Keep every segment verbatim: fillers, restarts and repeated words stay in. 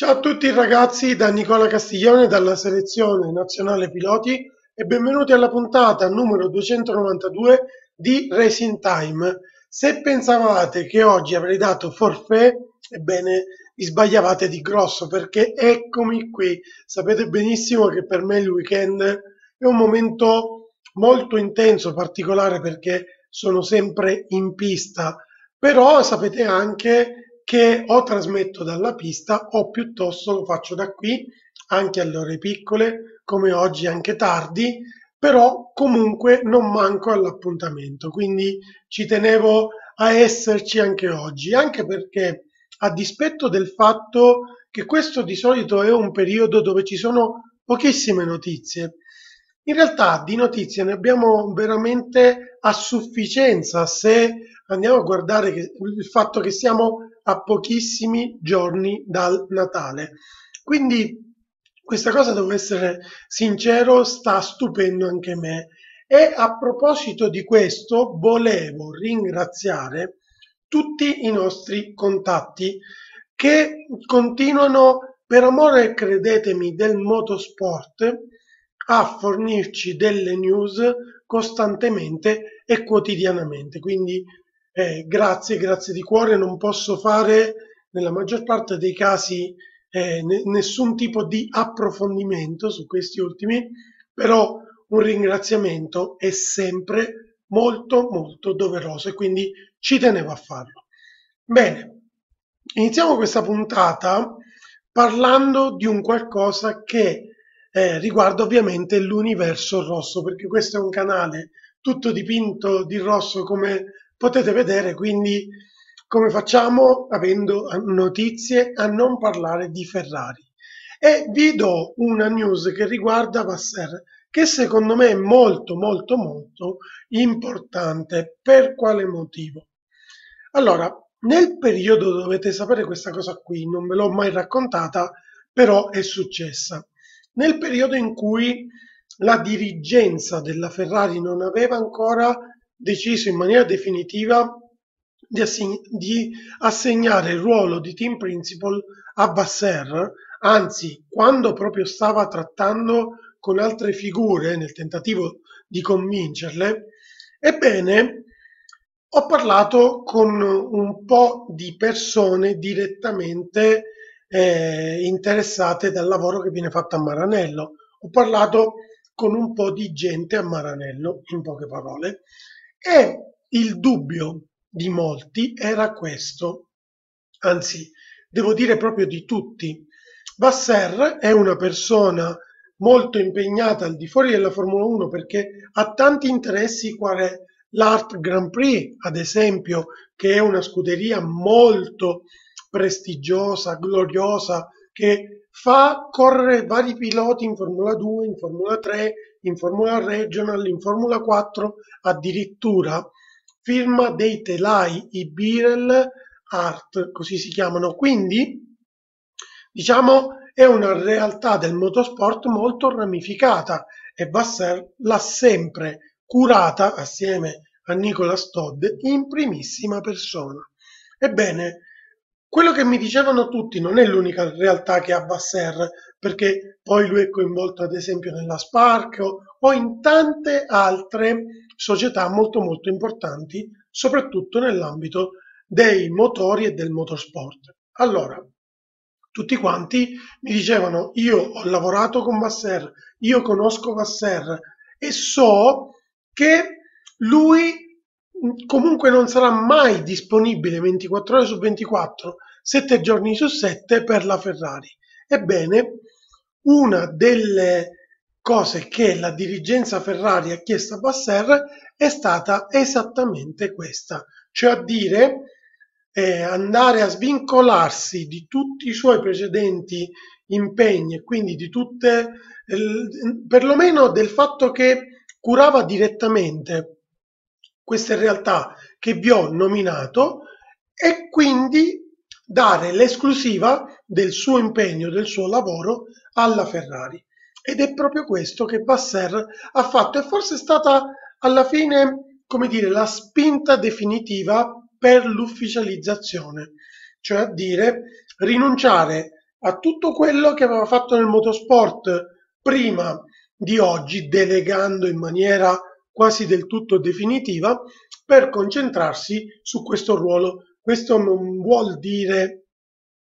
Ciao a tutti ragazzi, da Nicola Castiglione dalla Selezione Nazionale Piloti e benvenuti alla puntata numero duecentonovantadue di Racing Time. Se pensavate che oggi avrei dato forfait, ebbene vi sbagliavate di grosso, perché eccomi qui. Sapete benissimo che per me il weekend è un momento molto intenso, particolare, perché sono sempre in pista, però sapete anche che o trasmetto dalla pista o piuttosto lo faccio da qui, anche alle ore piccole, come oggi anche tardi, però comunque non manco all'appuntamento, quindi ci tenevo a esserci anche oggi, anche perché a dispetto del fatto che questo di solito è un periodo dove ci sono pochissime notizie, in realtà di notizie ne abbiamo veramente a sufficienza se andiamo a guardare che, il fatto che siamo a pochissimi giorni dal Natale. Quindi questa cosa, devo essere sincero, sta stupendo anche me. E a proposito di questo volevo ringraziare tutti i nostri contatti che continuano, per amore, credetemi, del motorsport, a fornirci delle news costantemente e quotidianamente. Quindi Eh, grazie, grazie di cuore. Non posso fare, nella maggior parte dei casi, eh, ne- nessun tipo di approfondimento su questi ultimi, però un ringraziamento è sempre molto molto doveroso e quindi ci tenevo a farlo. Bene, iniziamo questa puntata parlando di un qualcosa che eh, riguarda ovviamente l'universo rosso, perché questo è un canale tutto dipinto di rosso, come potete vedere. Quindi come facciamo, avendo notizie, a non parlare di Ferrari? E vi do una news che riguarda Vasseur, che secondo me è molto molto molto importante. Per quale motivo? Allora, nel periodo dovete sapere questa cosa qui, non ve l'ho mai raccontata, però è successa. Nel periodo in cui la dirigenza della Ferrari non aveva ancora deciso in maniera definitiva di, asseg- di assegnare il ruolo di team principal a Vasseur, anzi quando proprio stava trattando con altre figure nel tentativo di convincerle, ebbene ho parlato con un po' di persone direttamente eh, interessate dal lavoro che viene fatto a Maranello, ho parlato con un po' di gente a Maranello, in poche parole. E il dubbio di molti era questo, anzi devo dire proprio di tutti. Vasseur è una persona molto impegnata al di fuori della Formula uno, perché ha tanti interessi quale l'Art Grand Prix, ad esempio, che è una scuderia molto prestigiosa, gloriosa, che fa correre vari piloti in Formula due, in Formula tre, in Formula Regional, in Formula quattro, addirittura firma dei telai, i Birel Art, così si chiamano. Quindi diciamo è una realtà del motorsport molto ramificata e Vasseur l'ha sempre curata, assieme a Nicolas Todt, in primissima persona. Ebbene, quello che mi dicevano tutti, non è l'unica realtà che ha Vasseur, perché poi lui è coinvolto ad esempio nella Spark o, o in tante altre società molto molto importanti, soprattutto nell'ambito dei motori e del motorsport. Allora, tutti quanti mi dicevano: io ho lavorato con Vasseur, io conosco Vasseur e so che lui comunque non sarà mai disponibile ventiquattro ore su ventiquattro, sette giorni su sette per la Ferrari. Ebbene, una delle cose che la dirigenza Ferrari ha chiesto a Vasseur è stata esattamente questa, cioè a dire eh, andare a svincolarsi di tutti i suoi precedenti impegni e quindi di tutte, eh, perlomeno del fatto che curava direttamente queste realtà che vi ho nominato, e quindi dare l'esclusiva del suo impegno, del suo lavoro alla Ferrari. Ed è proprio questo che Vasseur ha fatto, e forse è stata alla fine, come dire, la spinta definitiva per l'ufficializzazione, cioè a dire rinunciare a tutto quello che aveva fatto nel motorsport prima di oggi, delegando in maniera quasi del tutto definitiva per concentrarsi su questo ruolo. Questo non vuol dire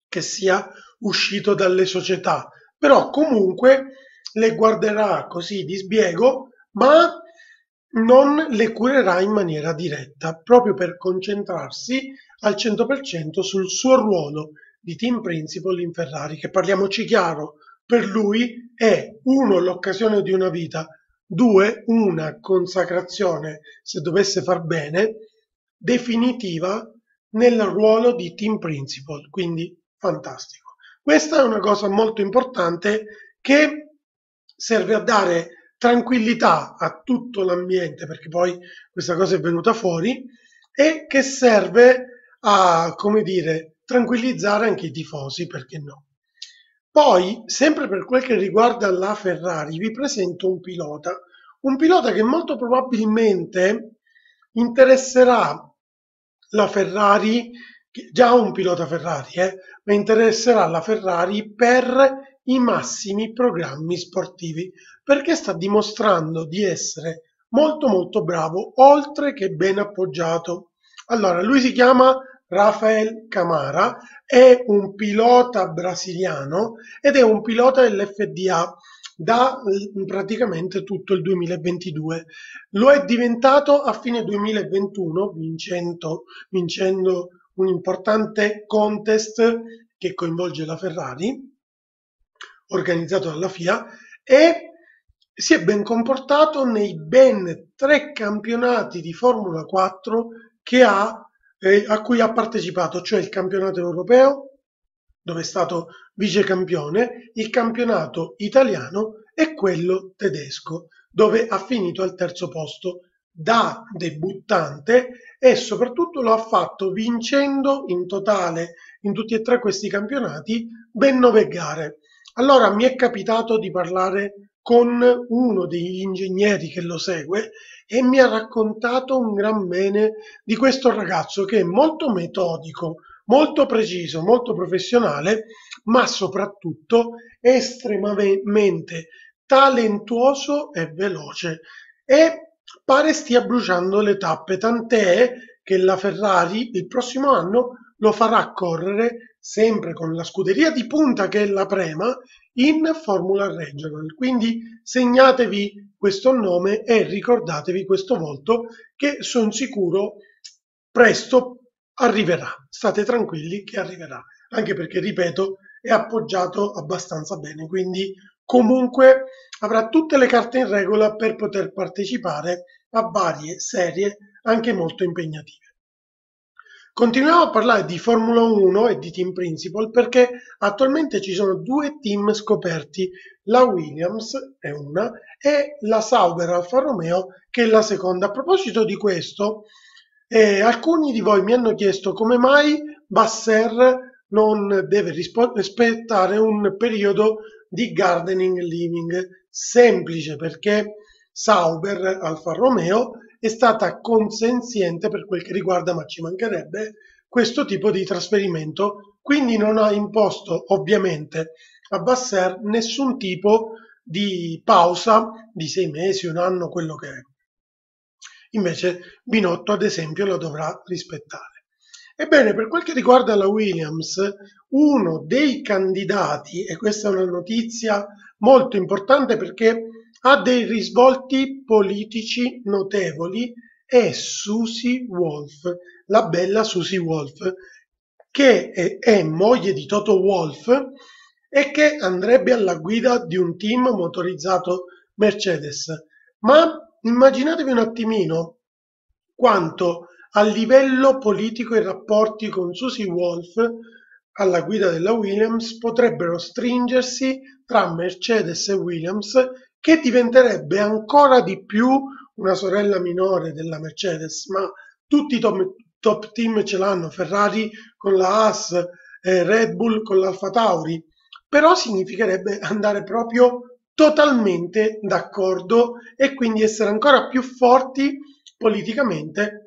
che sia uscito dalle società, però comunque le guarderà così di sbiego, ma non le curerà in maniera diretta, proprio per concentrarsi al cento per cento sul suo ruolo di team principal in Ferrari, che, parliamoci chiaro, per lui è uno l'occasione di una vita, due una consacrazione, se dovesse far bene, definitiva nel ruolo di team principal, quindi fantastico. Questa è una cosa molto importante che serve a dare tranquillità a tutto l'ambiente, perché poi questa cosa è venuta fuori, e che serve a, come dire, tranquillizzare anche i tifosi, perché no. Poi, sempre per quel che riguarda la Ferrari, vi presento un pilota, un pilota che molto probabilmente interesserà la Ferrari, già un pilota Ferrari, eh, ma interesserà la Ferrari per i massimi programmi sportivi, perché sta dimostrando di essere molto molto bravo, oltre che ben appoggiato. Allora, lui si chiama Rafael Camara, è un pilota brasiliano ed è un pilota dell'F D A da praticamente tutto il duemilaventidue. Lo è diventato a fine duemilaventuno vincendo, vincendo un importante contest che coinvolge la Ferrari, organizzato dalla F I A, e si è ben comportato nei ben tre campionati di Formula quattro che ha, eh, a cui ha partecipato, cioè il campionato europeo, dove è stato vice campione, il campionato italiano e quello tedesco, dove ha finito al terzo posto da debuttante, e soprattutto lo ha fatto vincendo in totale, in tutti e tre questi campionati, ben nove gare. Allora, mi è capitato di parlare con uno degli ingegneri che lo segue e mi ha raccontato un gran bene di questo ragazzo, che è molto metodico, molto preciso, molto professionale, ma soprattutto estremamente talentuoso e veloce, e pare stia bruciando le tappe, tant'è che la Ferrari il prossimo anno lo farà correre sempre con la scuderia di punta che è la Prema in Formula Regional. Quindi segnatevi questo nome e ricordatevi questo volto, che sono sicuro presto arriverà. State tranquilli che arriverà, anche perché, ripeto, è appoggiato abbastanza bene, quindi comunque avrà tutte le carte in regola per poter partecipare a varie serie anche molto impegnative. Continuiamo a parlare di Formula uno e di team principal, perché attualmente ci sono due team scoperti, la Williams è una e la Sauber Alfa Romeo che è la seconda. A proposito di questo, eh, alcuni di voi mi hanno chiesto come mai Vasseur non deve rispettare un periodo di gardening leaving. Semplice, perché Sauber Alfa Romeo è stata consenziente per quel che riguarda, ma ci mancherebbe, questo tipo di trasferimento, quindi non ha imposto ovviamente a Vasseur nessun tipo di pausa di sei mesi, un anno, quello che è. Invece Binotto, ad esempio, la dovrà rispettare. Ebbene, per quel che riguarda la Williams, uno dei candidati, e questa è una notizia molto importante perché ha dei risvolti politici notevoli, è Susie Wolff, la bella Susie Wolff, che è, è moglie di Toto Wolff e che andrebbe alla guida di un team motorizzato Mercedes. Ma immaginatevi un attimino quanto a livello politico i rapporti con Susie Wolff alla guida della Williams potrebbero stringersi tra Mercedes e Williams, che diventerebbe ancora di più una sorella minore della Mercedes, ma tutti i top, top team ce l'hanno, Ferrari con la Haas, eh, Red Bull con l'Alfa Tauri, però significherebbe andare proprio totalmente d'accordo e quindi essere ancora più forti politicamente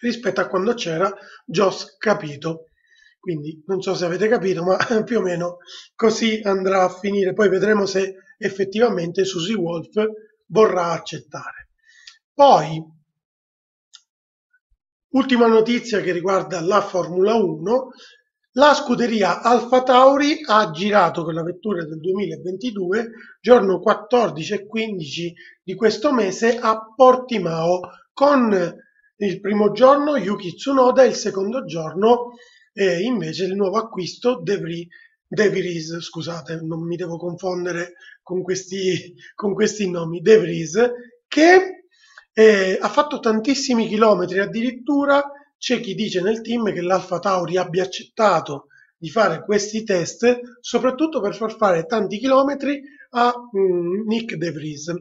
rispetto a quando c'era Jost Capito. Quindi non so se avete capito, ma più o meno così andrà a finire. Poi vedremo se effettivamente Susie Wolff vorrà accettare. Poi, ultima notizia che riguarda la Formula uno, la scuderia Alfa Tauri ha girato con la vettura del duemilaventidue, giorno quattordici e quindici di questo mese, a Portimao, con il primo giorno Yuki Tsunoda, il secondo giorno eh, invece il nuovo acquisto De Vries, De Vries, scusate, non mi devo confondere con questi, con questi nomi, De Vries, che eh, ha fatto tantissimi chilometri. Addirittura c'è chi dice nel team che l'Alfa Tauri abbia accettato di fare questi test soprattutto per far fare tanti chilometri a mm, Nick De Vries.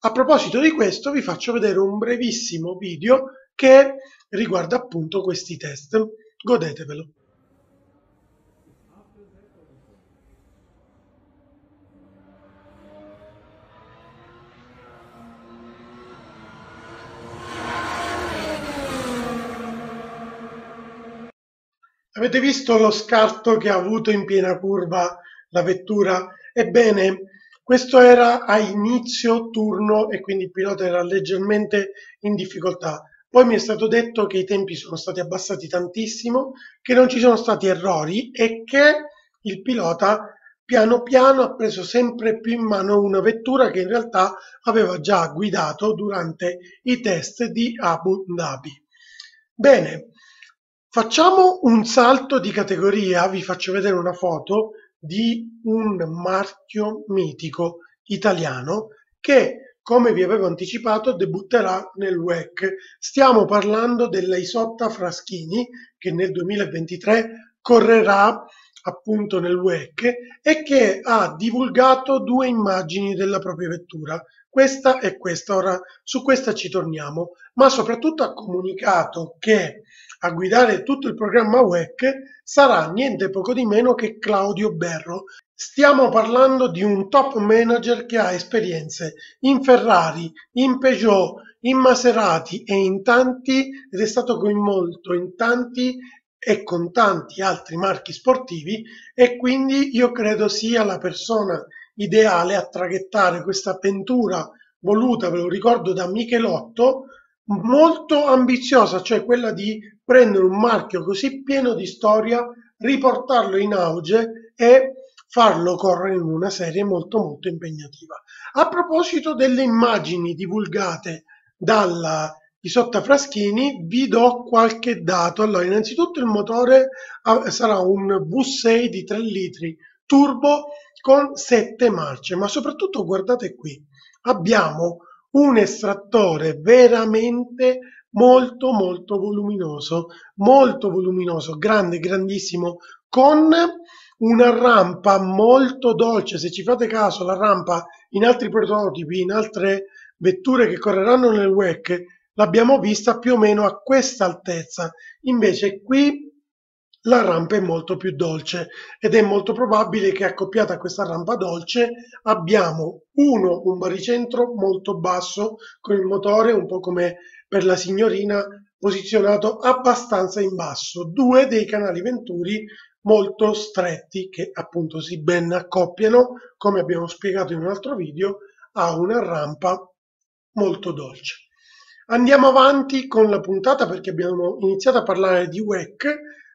A proposito di questo vi faccio vedere un brevissimo video che riguarda appunto questi test, godetevelo. Avete visto lo scarto che ha avuto in piena curva la vettura? Ebbene, questo era a inizio turno e quindi il pilota era leggermente in difficoltà. Poi mi è stato detto che i tempi sono stati abbassati tantissimo, che non ci sono stati errori e che il pilota piano piano ha preso sempre più in mano una vettura che in realtà aveva già guidato durante i test di Abu Dhabi. Bene, facciamo un salto di categoria, vi faccio vedere una foto di un marchio mitico italiano che, come vi avevo anticipato, debutterà nel W E C. Stiamo parlando della Isotta Fraschini, che nel duemilaventitré correrà appunto nel W E C e che ha divulgato due immagini della propria vettura, questa e questa. Ora su questa ci torniamo, ma soprattutto ha comunicato che a guidare tutto il programma W E C sarà niente poco di meno che Claudio Berro. Stiamo parlando di un top manager che ha esperienze in Ferrari, in Peugeot, in Maserati e in tanti, ed è stato coinvolto in tanti e con tanti altri marchi sportivi, e quindi io credo sia la persona ideale a traghettare questa avventura voluta, ve lo ricordo, da Michelotto, molto ambiziosa, cioè quella di prendere un marchio così pieno di storia, riportarlo in auge e farlo correre in una serie molto molto impegnativa. A proposito delle immagini divulgate dalla Isotta Fraschini, vi do qualche dato. Allora, innanzitutto il motore sarà un V sei di tre litri turbo con sette marce, ma soprattutto guardate qui, abbiamo un estrattore veramente molto molto voluminoso, molto voluminoso, grande, grandissimo, con una rampa molto dolce. Se ci fate caso, la rampa in altri prototipi, in altre vetture che correranno nel W E C, l'abbiamo vista più o meno a questa altezza, invece qui la rampa è molto più dolce ed è molto probabile che, accoppiata a questa rampa dolce, abbiamo uno un baricentro molto basso con il motore, un po' come per la signorina, posizionato abbastanza in basso, due dei canali venturi molto stretti che appunto si ben accoppiano, come abbiamo spiegato in un altro video, a una rampa molto dolce. Andiamo avanti con la puntata perché abbiamo iniziato a parlare di W E C.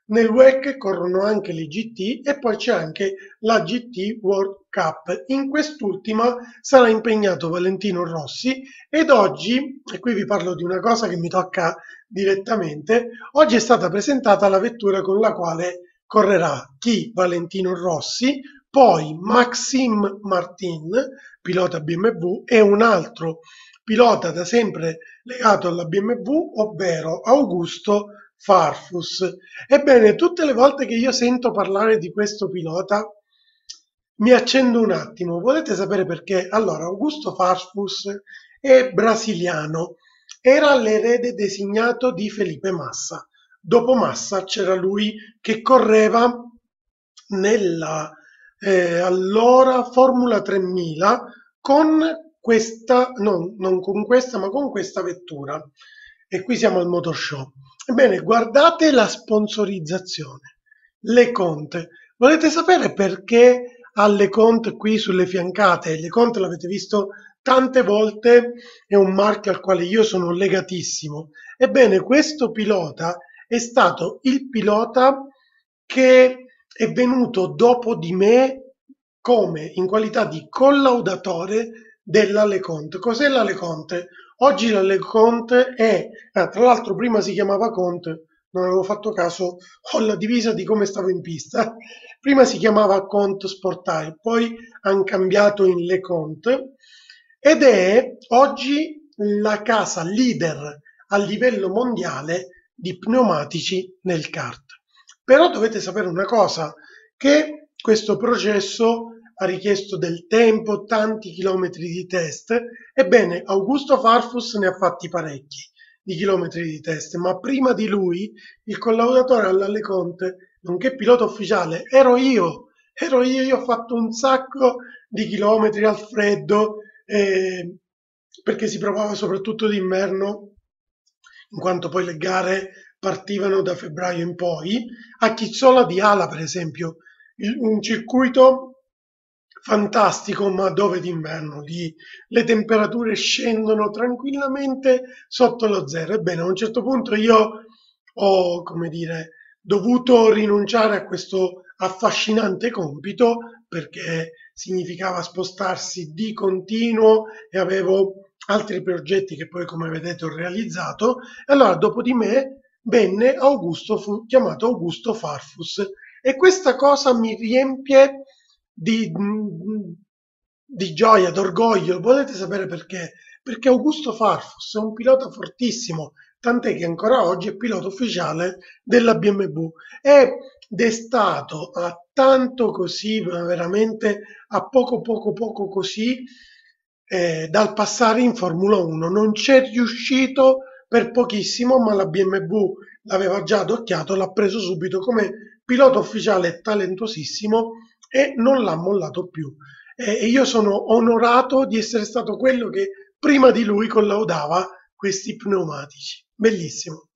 Nel W E C corrono anche le G T e poi c'è anche la G T World Cup. In quest'ultima sarà impegnato Valentino Rossi ed oggi, e qui vi parlo di una cosa che mi tocca direttamente, oggi è stata presentata la vettura con la quale correrà chi? Valentino Rossi, poi Maxime Martin, pilota B M W, e un altro pilota da sempre legato alla B M W, ovvero Augusto Farfus. Ebbene, tutte le volte che io sento parlare di questo pilota mi accendo un attimo. Volete sapere perché? Allora, Augusto Farfus è brasiliano, era l'erede designato di Felipe Massa. Dopo Massa c'era lui che correva nella eh, allora Formula tremila con questa, no, non con questa, ma con questa vettura. E qui siamo al Motor Show. Ebbene, guardate la sponsorizzazione. Le Conte. Volete sapere perché ha Le Conte qui sulle fiancate? Le Conte l'avete visto tante volte, è un marchio al quale io sono legatissimo. Ebbene, questo pilota è stato il pilota che è venuto dopo di me come in qualità di collaudatore della Le Conte. Cos'è la Le Conte? Oggi la Le Conte è, eh, tra l'altro prima si chiamava Conte, non avevo fatto caso, ho la divisa di come stavo in pista, prima si chiamava Conte Sportale, poi hanno cambiato in Le Conte, ed è oggi la casa leader a livello mondiale di pneumatici nel kart. Però dovete sapere una cosa, che questo processo ha richiesto del tempo, tanti chilometri di test. Ebbene, Augusto Farfus ne ha fatti parecchi di chilometri di test, ma prima di lui il collaudatore alla Le Conte, nonché pilota ufficiale, ero io, ero io, io ho fatto un sacco di chilometri al freddo, eh, perché si provava soprattutto d'inverno, in quanto poi le gare partivano da febbraio in poi. A Chizzola di Ala, per esempio, il, un circuito fantastico, ma dove d'inverno lì le temperature scendono tranquillamente sotto lo zero. Ebbene, a un certo punto io ho, come dire, dovuto rinunciare a questo affascinante compito, perché significava spostarsi di continuo e avevo altri progetti che poi, come vedete, ho realizzato. E allora dopo di me venne Augusto, fu chiamato Augusto Farfus, e questa cosa mi riempie Di, di gioia, d'orgoglio. Volete sapere perché? Perché Augusto Farfus è un pilota fortissimo, tant'è che ancora oggi è pilota ufficiale della B M W, è destato a tanto così, veramente a poco poco poco così, eh, dal passare in Formula uno. Non c'è riuscito per pochissimo, ma la B M W l'aveva già adocchiato, l'ha preso subito come pilota ufficiale talentuosissimo e non l'ha mollato più. E io sono onorato di essere stato quello che prima di lui collaudava questi pneumatici. Bellissimo.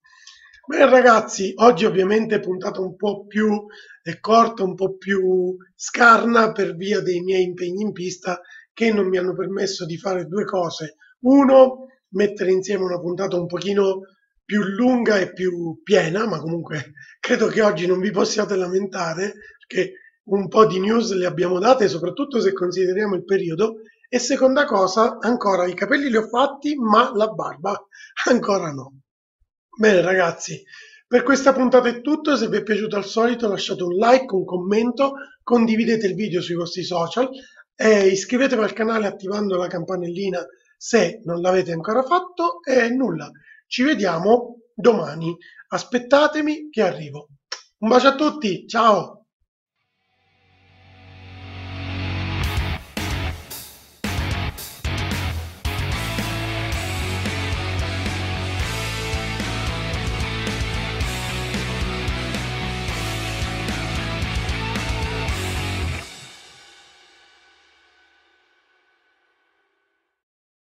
Beh ragazzi, oggi ovviamente puntata un po' più corta, un po' più scarna per via dei miei impegni in pista che non mi hanno permesso di fare due cose. Uno, mettere insieme una puntata un pochino più lunga e più piena, ma comunque credo che oggi non vi possiate lamentare, perché un po' di news le abbiamo date, soprattutto se consideriamo il periodo. E seconda cosa, ancora i capelli li ho fatti, ma la barba ancora no. Bene ragazzi, per questa puntata è tutto. Se vi è piaciuto al solito lasciate un like, un commento, condividete il video sui vostri social, e iscrivetevi al canale attivando la campanellina se non l'avete ancora fatto. E nulla, ci vediamo domani, aspettatemi che arrivo. Un bacio a tutti, ciao!